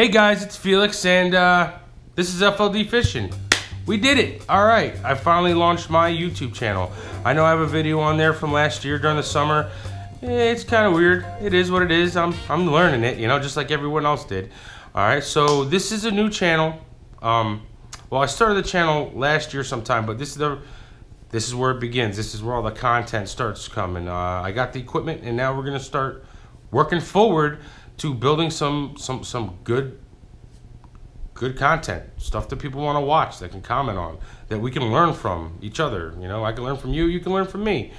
Hey guys, it's Felix, and this is FLD Fishing. We did it. All right, I finally launched my YouTube channel. I know I have a video on there from last year during the summer. It's kind of weird. It is what it is. I'm learning it, you know, just like everyone else did. All right, so this is a new channel. Well, I started the channel last year sometime, but this is where it begins. This is where all the content starts coming. I got the equipment, and now we're gonna start working forward to building some good content, stuff that people want to watch, that can comment on, that we can learn from each other. You know, I can learn from you, you can learn from me.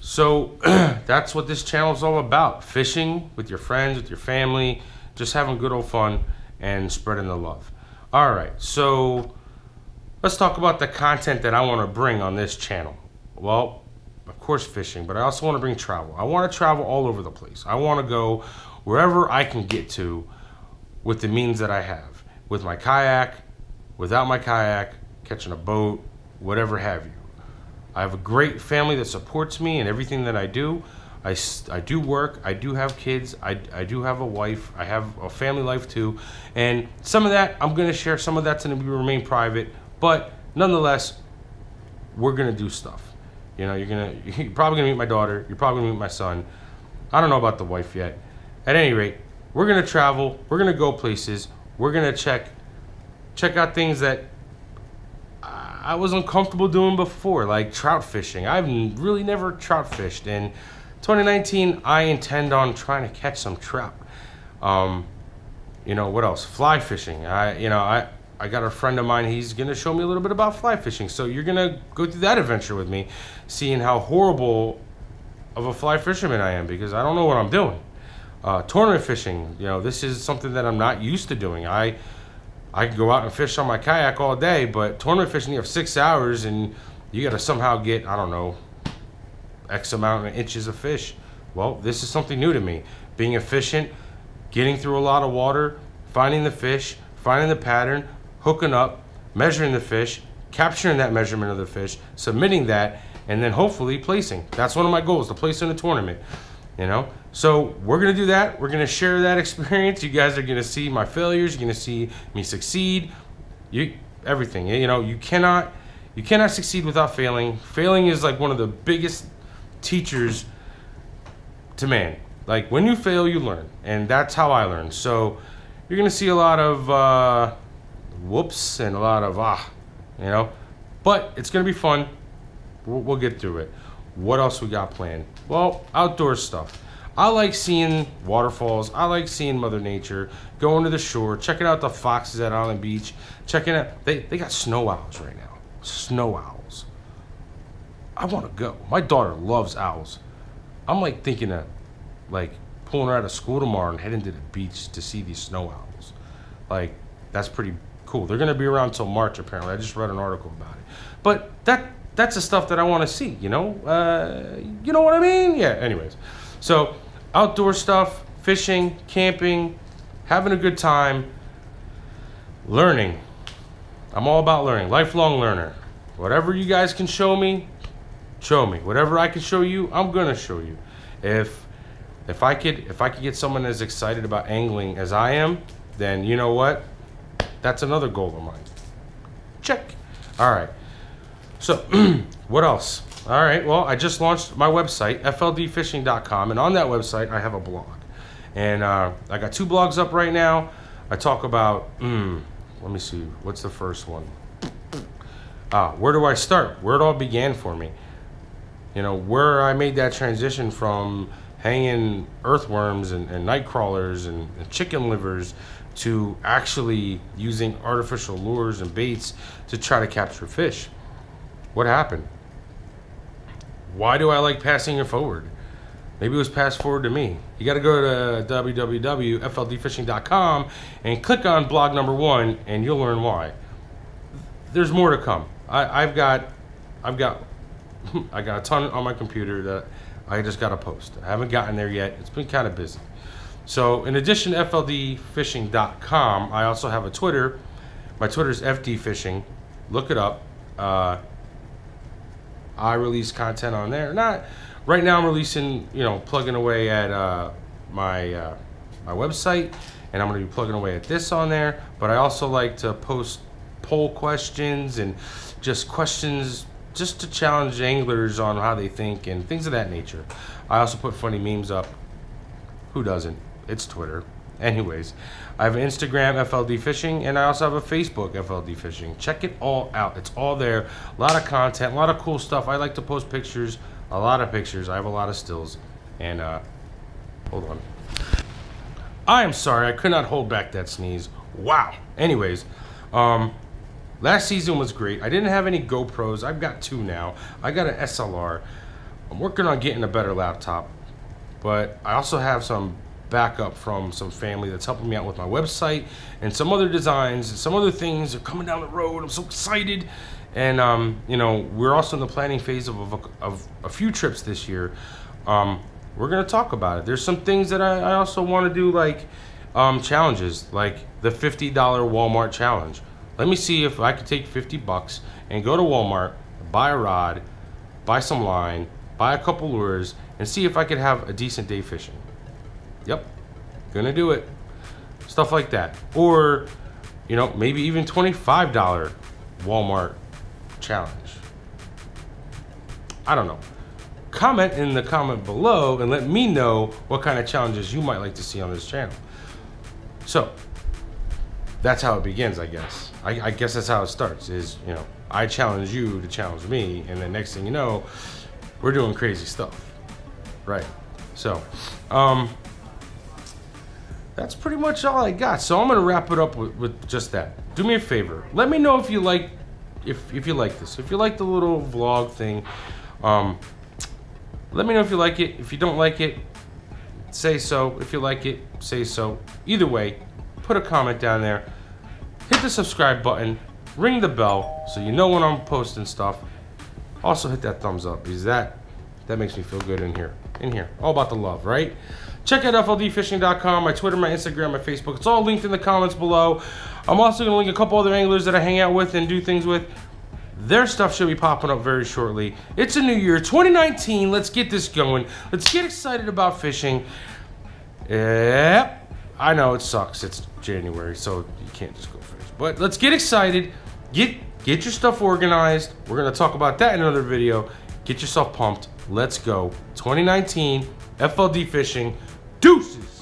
So that's what this channel is all about: fishing with your friends, with your family, just having good old fun and spreading the love. All right, so let's talk about the content that I want to bring on this channel. Well, of course, fishing, but I also want to bring travel. I want to travel all over the place. I want to go wherever I can get to with the means that I have, with my kayak, without my kayak, catching a boat, whatever have you. I have a great family that supports me in everything that I do. I do work, I do have kids, I do have a wife, I have a family life too, and some of that I'm going to share, some of that's going to remain private, but nonetheless, we're going to do stuff. You know, you're probably gonna meet my daughter. You're probably gonna meet my son. I don't know about the wife yet. At any rate, we're gonna travel. We're gonna go places. We're gonna check out things that I was uncomfortable doing before, like trout fishing. I've really never trout fished, and 2019 I intend on trying to catch some trout. You know, what else? Fly fishing. I got a friend of mine, he's gonna show me a little bit about fly fishing. So you're gonna go through that adventure with me, seeing how horrible of a fly fisherman I am because I don't know what I'm doing. Tournament fishing, you know, this is something that I'm not used to doing. I can go out and fish on my kayak all day, but tournament fishing, you have 6 hours and you gotta somehow get, I don't know, X amount of inches of fish. Well, this is something new to me. Being efficient, getting through a lot of water, finding the fish, finding the pattern, hooking up, measuring the fish, capturing that measurement of the fish, submitting that, and then hopefully placing. That's one of my goals, to place in a tournament, you know? So we're gonna do that. We're gonna share that experience. You guys are gonna see my failures. You're gonna see me succeed, everything. You know, you cannot succeed without failing. Failing is like one of the biggest teachers to man. Like, when you fail, you learn, and that's how I learned. So you're gonna see a lot of, whoops, and a lot of you know, but it's gonna be fun. We'll get through it. What else we got planned? Well, outdoor stuff. I like seeing waterfalls. I like seeing Mother Nature, going to the shore, checking out the foxes at Island Beach, checking out, they got snow owls right now. Snow owls. I want to go. My daughter loves owls. I'm like thinking of like pulling her out of school tomorrow and heading to the beach to see these snow owls. Like, that's pretty cool. They're gonna be around till March apparently. I just read an article about it. But that's the stuff that I want to see, you know? You know what I mean? Yeah, anyways. So outdoor stuff, fishing, camping, having a good time, learning. I'm all about learning, lifelong learner. Whatever you guys can show me. Whatever I can show you, I'm gonna show you. If I could get someone as excited about angling as I am, then you know what? That's another goal of mine. Check. All right. So what else? All right. Well, I just launched my website, fldfishing.com. And on that website, I have a blog. And I got 2 blogs up right now. I talk about, let me see, what's the first one? Where do I start? Where it all began for me. You know, where I made that transition from hanging earthworms and night crawlers and chicken livers to actually using artificial lures and baits to try to capture fish. What happened? Why do I like passing it forward? Maybe it was passed forward to me. You gotta go to www.fldfishing.com and click on blog number 1 and you'll learn why. There's more to come. I got a ton on my computer that I just gotta post. I haven't gotten there yet. It's been kind of busy. So in addition to fldfishing.com, I also have a Twitter. My Twitter is fdfishing. Look it up. I release content on there. Not right now. I'm releasing, you know, plugging away at my website and I'm going to be plugging away at this on there. But I also like to post poll questions and just questions just to challenge anglers on how they think and things of that nature. I also put funny memes up. Who doesn't? It's Twitter. Anyways, I have an Instagram, FLD Fishing, and I also have a Facebook, FLD Fishing. Check it all out. It's all there. A lot of content, a lot of cool stuff. I like to post pictures, a lot of pictures. I have a lot of stills. And, hold on. I am sorry. I could not hold back that sneeze. Wow. Anyways, last season was great. I didn't have any GoPros. I've got two now. I got an SLR. I'm working on getting a better laptop. But I also have some backup from some family that's helping me out with my website and some other designs and some other things are coming down the road. I'm so excited. And you know, we're also in the planning phase of a few trips this year. We're gonna talk about it. There's some things that I also want to do, like challenges, like the $50 Walmart challenge. Let me see if I could take 50 bucks and go to Walmart, buy a rod, buy some line, buy a couple lures, and see if I could have a decent day fishing. Yep, gonna do it. Stuff like that. Or, you know, maybe even $25 Walmart challenge. I don't know. Comment in the comment below and let me know what kind of challenges you might like to see on this channel. So, that's how it begins, I guess. I guess that's how it starts, is, you know, I challenge you to challenge me, and the next thing you know, we're doing crazy stuff, right? So, that's pretty much all I got. So I'm gonna wrap it up with just that. Do me a favor. Let me know if you like, if you like this. If you like the little vlog thing, let me know if you like it. If you don't like it, say so. If you like it, say so. Either way, put a comment down there. Hit the subscribe button. Ring the bell so you know when I'm posting stuff. Also hit that thumbs up, because that makes me feel good in here. All about the love, right? Check out fldfishing.com, my Twitter, my Instagram, my Facebook. It's all linked in the comments below. I'm also going to link a couple other anglers that I hang out with and do things with. Their stuff should be popping up very shortly. It's a new year, 2019. Let's get this going. Let's get excited about fishing. Yep. I know it sucks. It's January, so you can't just go fish. But let's get excited. Get your stuff organized. We're going to talk about that in another video. Get yourself pumped. Let's go. 2019, FLD Fishing. Deuces!